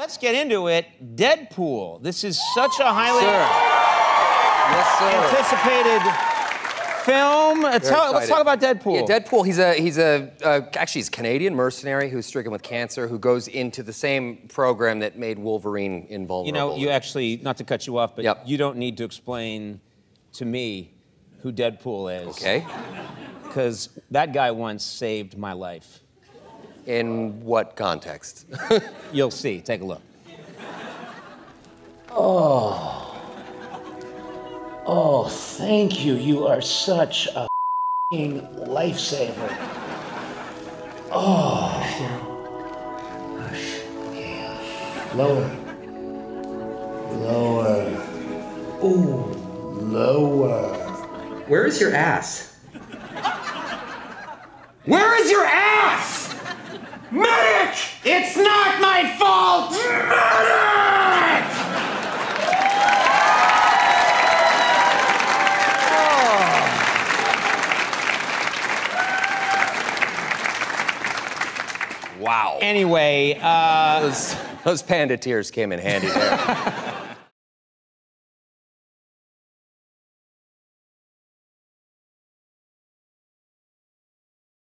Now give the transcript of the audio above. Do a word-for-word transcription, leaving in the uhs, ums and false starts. Let's get into it. Deadpool. This is such a highly sir. Yes, sir. anticipated film. Tell, let's talk about Deadpool. Yeah, Deadpool. He's a he's a uh, actually he's a Canadian mercenary who's stricken with cancer, who goes into the same program that made Wolverine invulnerable. You know, you actually, not to cut you off, but yep. you don't need to explain to me who Deadpool is. Okay. Because that guy once saved my life. In what context? You'll see. Take a look. Oh. Oh, thank you. You are such a f***ing lifesaver. Oh. Lower. Lower. Ooh. Lower. Where is your ass? Where is your ass? Medic! It's not my fault! Medic! Oh. Wow. Anyway, uh... Those, those panda tears came in handy there.